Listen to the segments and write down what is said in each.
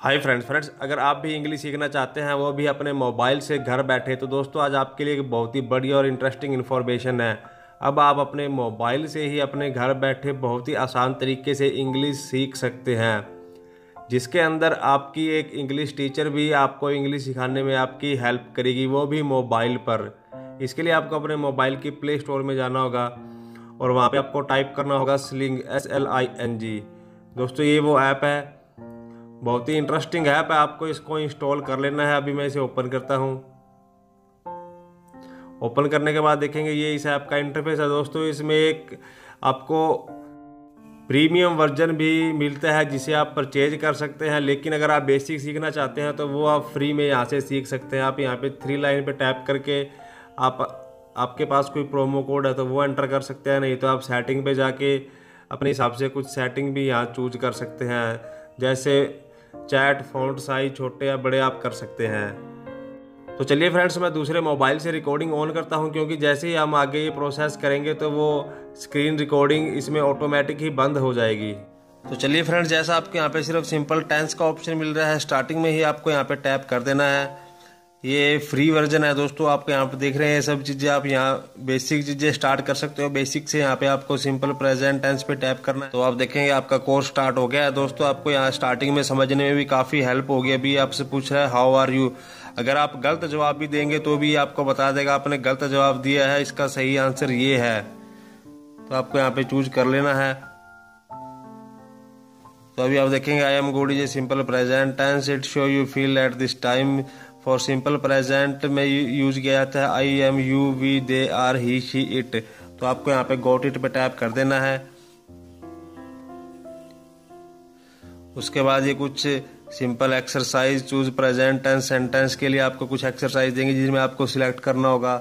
Hi friends, अगर आप भी इंग्लिश सीखना चाहते हैं वो भी अपने मोबाइल से घर बैठे, तो दोस्तों आज आपके लिए एक बहुत ही बड़ी और इंटरेस्टिंग इन्फॉर्मेशन है। अब आप अपने मोबाइल से ही अपने घर बैठे बहुत ही आसान तरीके से इंग्लिश सीख सकते हैं, जिसके अंदर आपकी एक इंग्लिश टीचर भी आपको इंग्लिश सिखाने में आपकी हेल्प करेगी, वो भी मोबाइल पर। इसके लिए आपको अपने मोबाइल की प्ले स्टोर में जाना होगा और वहाँ पर आपको टाइप करना होगा स्लिंग, SLING। दोस्तों ये वो ऐप है, बहुत ही इंटरेस्टिंग ऐप है, आपको इसको इंस्टॉल कर लेना है। अभी मैं इसे ओपन करता हूँ। ओपन करने के बाद देखेंगे ये इस ऐप का इंटरफेस है। दोस्तों इसमें एक आपको प्रीमियम वर्जन भी मिलता है जिसे आप परचेज कर सकते हैं, लेकिन अगर आप बेसिक सीखना चाहते हैं तो वो आप फ्री में यहाँ से सीख सकते हैं। आप यहाँ पे 3 लाइन पे टैप करके आपके पास कोई प्रोमो कोड है तो वो एंटर कर सकते हैं, नहीं तो आप सेटिंग पर जाके अपने हिसाब से कुछ सेटिंग भी यहाँ चूज कर सकते हैं, जैसे चैट, फॉन्ट साइज छोटे या बड़े आप कर सकते हैं। तो चलिए फ्रेंड्स, मैं दूसरे मोबाइल से रिकॉर्डिंग ऑन करता हूं, क्योंकि जैसे ही हम आगे ये प्रोसेस करेंगे तो वो स्क्रीन रिकॉर्डिंग इसमें ऑटोमेटिक ही बंद हो जाएगी। तो चलिए फ्रेंड्स, जैसा आपको यहाँ पे सिर्फ सिंपल टेंस का ऑप्शन मिल रहा है, स्टार्टिंग में ही आपको यहाँ पे टैप कर देना है। ये फ्री वर्जन है दोस्तों, आप यहाँ पे देख रहे हैं सब चीज़ें, आप यहाँ बेसिक चीज़ें स्टार्ट कर सकते हो। बेसिक से यहाँ पे आपको सिंपल प्रेजेंट टेंस पे टैप करना है, तो आप देखेंगे आपका कोर्स स्टार्ट हो गया है। दोस्तों आपको यहाँ स्टार्टिंग में समझने में भी काफ़ी हेल्प होगी। अभी आपसे पूछ रहा है हाउ आर यू, अगर आप गलत जवाब भी देंगे तो भी आपको बता देगा आपने गलत जवाब दिया है, इसका सही आंसर ये है, तो आपको यहाँ पे चूज कर लेना है। तो अभी आप देखेंगे I am good is a simple present tense, it show you feel at this time. For simple present में यूज किया जाता है I am, you, we, they, are, he, she, it. तो आपको यहाँ पे गोट इट पे टैप कर देना है। उसके बाद ये कुछ simple exercise, choose present tense sentence के लिए आपको कुछ एक्सरसाइज देंगे जिसमें आपको सिलेक्ट करना होगा।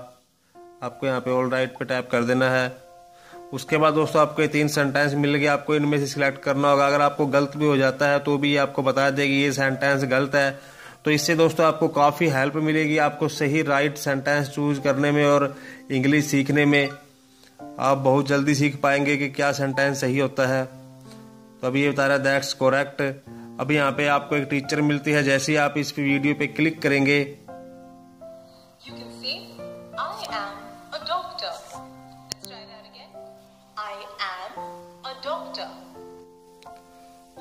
आपको यहाँ पे ऑल राइट पे टैप कर देना है। उसके बाद दोस्तों आपको ये 3 सेंटेंस मिल गए, आपको इनमें से सिलेक्ट करना होगा। अगर आपको गलत भी हो जाता है तो भी आपको बता देगी ये सेंटेंस गलत है, तो इससे दोस्तों आपको काफ़ी हेल्प मिलेगी, आपको सही राइट सेंटेंस चूज करने में और इंग्लिश सीखने में आप बहुत जल्दी सीख पाएंगे कि क्या सेंटेंस सही होता है। तो अभी ये बता रहा है दैट्स करेक्ट। अभी यहाँ पे आपको एक टीचर मिलती है, जैसे ही आप इस वीडियो पे क्लिक करेंगे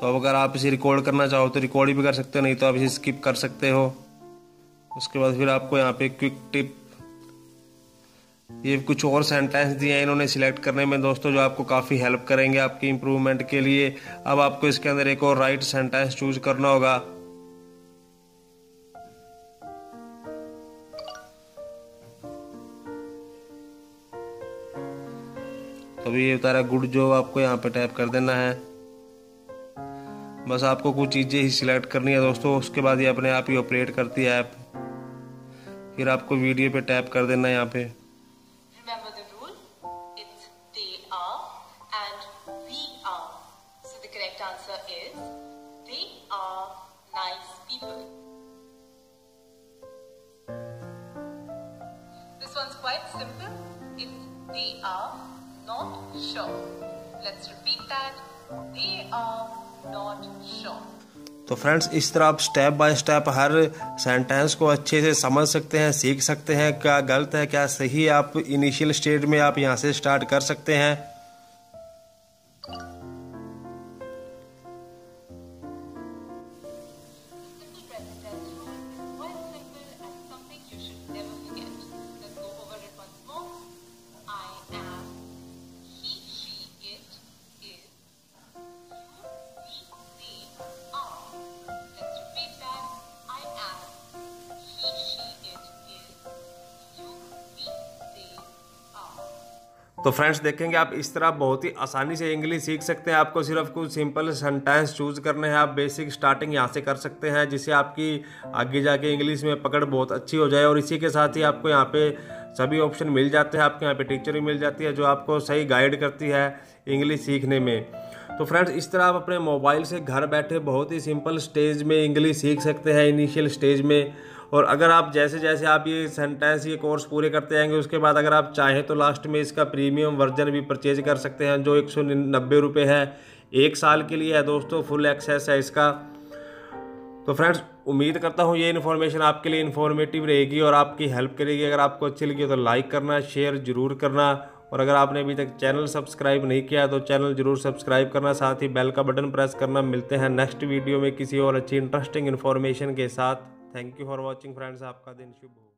तो अब अगर आप इसे रिकॉर्ड करना चाहो तो रिकॉर्ड भी कर सकते हो, नहीं तो आप इसे स्किप कर सकते हो। उसके बाद फिर आपको यहाँ पे क्विक टिप, ये कुछ और सेंटेंस दिए हैं इन्होंने सिलेक्ट करने में दोस्तों, जो आपको काफ़ी हेल्प करेंगे आपकी इम्प्रूवमेंट के लिए। अब आपको इसके अंदर एक और राइट सेंटेंस चूज करना होगा। तो ये उतारा गुड जॉब, आपको यहाँ पे टैप कर देना है। बस आपको कुछ चीज़ें ही सिलेक्ट करनी है दोस्तों, उसके बाद ये अपने आप ही ऑपरेट करती है ऐप। फिर आपको वीडियो पे टैप कर देना है यहाँ पे। तो फ्रेंड्स इस तरह आप स्टेप बाय स्टेप हर सेंटेंस को अच्छे से समझ सकते हैं, सीख सकते हैं, क्या गलत है क्या सही है, आप इनिशियल स्टेज में आप यहां से स्टार्ट कर सकते हैं। तो फ्रेंड्स देखेंगे आप इस तरह बहुत ही आसानी से इंग्लिश सीख सकते हैं। आपको सिर्फ कुछ सिंपल सेंटेंस चूज करने हैं, आप बेसिक स्टार्टिंग यहाँ से कर सकते हैं, जिससे आपकी आगे जाके इंग्लिश में पकड़ बहुत अच्छी हो जाए। और इसी के साथ ही आपको यहाँ पे सभी ऑप्शन मिल जाते हैं, आपके यहाँ पे टीचर भी मिल जाती है जो आपको सही गाइड करती है इंग्लिश सीखने में। तो फ्रेंड्स इस तरह आप अपने मोबाइल से घर बैठे बहुत ही सिंपल स्टेज में इंग्लिश सीख सकते हैं, इनिशियल स्टेज में। और अगर आप जैसे जैसे आप ये सेंटेंस ये कोर्स पूरे करते जाएंगे, उसके बाद अगर आप चाहें तो लास्ट में इसका प्रीमियम वर्जन भी परचेज कर सकते हैं, जो 190 रुपये है, 1 साल के लिए है दोस्तों, फुल एक्सेस है इसका। तो फ्रेंड्स उम्मीद करता हूँ ये इन्फॉर्मेशन आपके लिए इन्फॉर्मेटिव रहेगी और आपकी हेल्प करेगी। अगर आपको अच्छी लगी तो लाइक करना, शेयर ज़रूर करना, और अगर आपने अभी तक चैनल सब्सक्राइब नहीं किया तो चैनल ज़रूर सब्सक्राइब करना, साथ ही बेल का बटन प्रेस करना। मिलते हैं नेक्स्ट वीडियो में किसी और अच्छी इंटरेस्टिंग इन्फॉर्मेशन के साथ। Thank you for watching friends, आपका दिन शुभ हो।